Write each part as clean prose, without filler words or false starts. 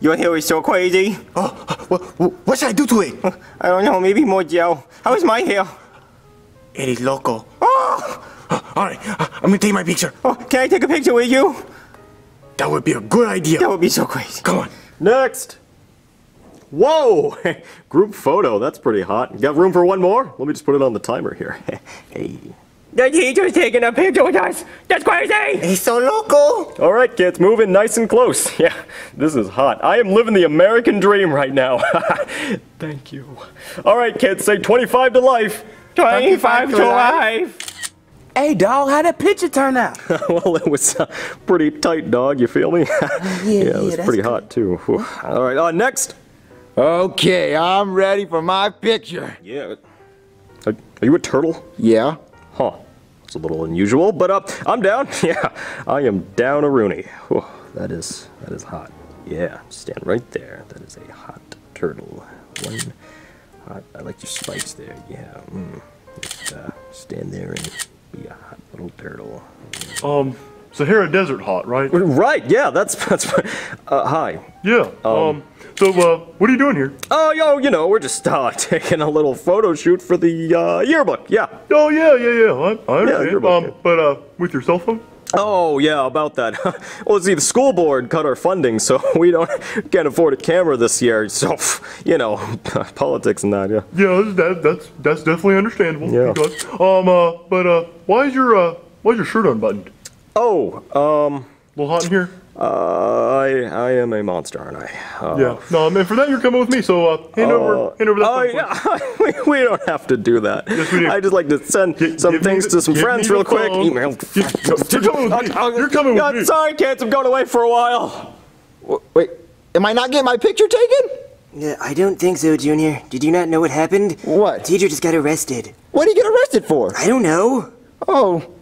Your hair is so crazy. Oh, what should I do to it? I don't know, maybe more gel. How is my hair? It is loco. Oh! Alright, I'm gonna take my picture. Oh, can I take a picture with you? That would be a good idea. That would be so crazy. Come on. Next! Whoa! Group photo, that's pretty hot. Got room for one more? Let me just put it on the timer here. Hey. The teacher's taking a picture with us! That's crazy! He's so loco! Alright kids, moving nice and close. Yeah, this is hot. I am living the American dream right now. Thank you. Alright kids, say 25 to life. 25 to life! Hey dog, how'd that picture turn out? Well, it was pretty tight, dog, you feel me? Yeah, it was pretty hot too. Alright, next! Okay, I'm ready for my picture. Yeah. Are you a turtle? Yeah. Huh. It's a little unusual, but I'm down. Yeah, I am down a Rooney. Whew, that is hot. Yeah, stand right there. That is a hot turtle. One hot. I like your spikes there. Yeah. Just stand there and be a hot little turtle. Sahara Desert hot, right? Right. Yeah, that's. Hi. Yeah. So what are you doing here? Oh, yo, you know, we're just taking a little photo shoot for the yearbook. Yeah. Oh yeah. I understand. Yeah, yearbook, yeah. But with your cell phone? Oh yeah, about that. Well, see, the school board cut our funding, so we can't afford a camera this year. So, you know, politics and that. Yeah. Yeah, that's definitely understandable. Yeah. Because, but why is your shirt unbuttoned? Oh, a little hot in here? I am a monster, aren't I? Yeah. No, and for that you're coming with me, so hand over that phone. Yeah. We don't have to do that. Yes, we do. I just like to send some things to some friends real quick. Email. You're coming with me. You're coming with me. Sorry, kids. I'm going away for a while. Wait, am I not getting my picture taken? Yeah, I don't think so, Junior. Did you not know what happened? What? The teacher just got arrested. What did he get arrested for? I don't know. Oh,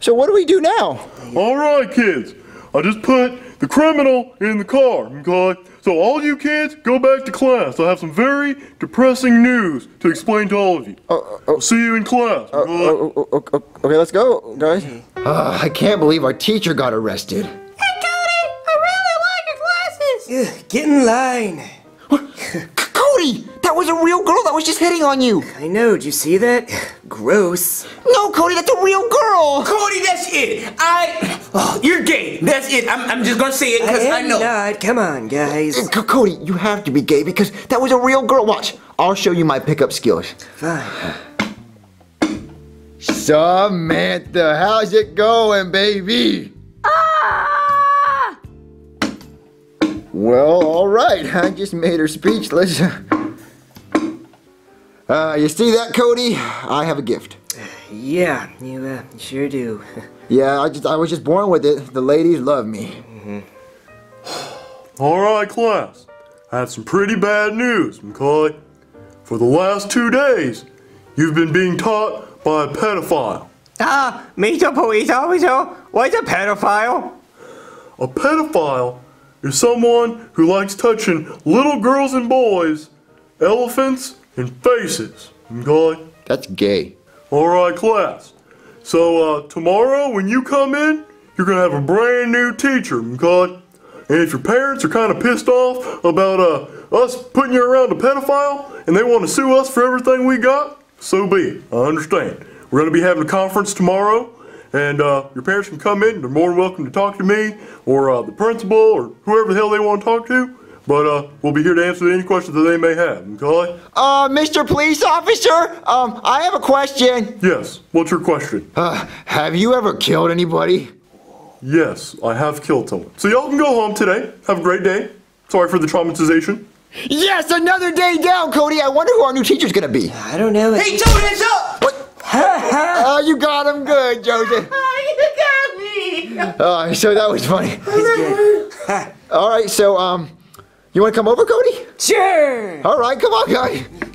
so what do we do now? All right, kids. I just put the criminal in the car, okay? So all you kids, go back to class. I have some very depressing news to explain to all of you. See you in class, okay, let's go, guys. I can't believe our teacher got arrested. Hey, Cody, I really like your glasses. Get in line. Cody, that was a real girl that was just hitting on you. I know, did you see that? Gross. No, Cody, that's a real girl. Cody, that's it. You're gay. That's it. I'm just gonna say it because I know. Not. Come on, guys. Cody, you have to be gay because that was a real girl. Watch, I'll show you my pickup skills. Fine. Samantha, how's it going, baby? Ah! Well, all right. I just made her speechless. You see that, Cody? I have a gift. Yeah, you sure do. Yeah, I was just born with it. The ladies love me. Mm-hmm. All right, class. I have some pretty bad news, McCoy. For the last 2 days, you've been being taught by a pedophile. Me too, police officer. What's a pedophile? A pedophile is someone who likes touching little girls and boys, elephants, and faces. Okay? That's gay. All right, class. So tomorrow when you come in, you're gonna have a brand new teacher, okay? And if your parents are kind of pissed off about us putting you around a pedophile and they want to sue us for everything we got, so be it. I understand. We're gonna be having a conference tomorrow, and your parents can come in. They're more than welcome to talk to me or the principal or whoever the hell they want to talk to. But we'll be here to answer any questions that they may have, okay? Mr. Police Officer, I have a question. Yes, what's your question? Have you ever killed anybody? Yes, I have killed someone. So y'all can go home today. Have a great day. Sorry for the traumatization. Yes, another day down, Cody. I wonder who our new teacher's gonna be. I don't know. Hey, Jonas, up! What? Oh, you got him good, Joseph. You got me. So that was funny. All right, so, you want to come over, Cody? Sure! All right, come on, guy.